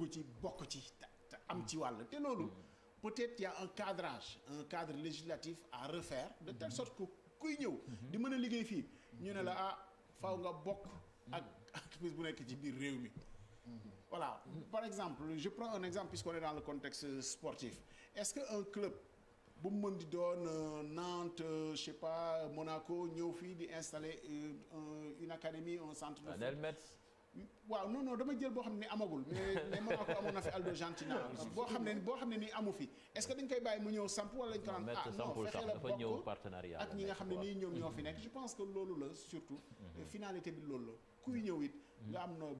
dugg ci bokk ci am ci wàll te loolu peut-être il y a un cadrage, un cadre législatif à refaire de telle sorte que kuy ñëw di mën a liggéey fii ñu ne la ah faaw nga bokk ak entreprise bu nekk ci biir réew mi. Voilà, par exemple, je prends un exemple puisqu'on est dans le contexte sportif. Est-ce qu'un club, bu mu mën di doon Nantes, je sais pas, Monaco, ñëw fii di installer une académie, un centre de foot? Waaw non non dama jël boo xam ne amagul mais Monaco amoon na fi Aldo Gentina boo xam ne nii amu fi est-ce que dañ koy bàyyi mu ñëw samp wala dañ ko naan ah non fexe la bokk ak ñi nga xam ne nii ñoom ñoo fi nekk je pense que loolu la surtout finalité bi loolu la kuy ñëw it nga am noo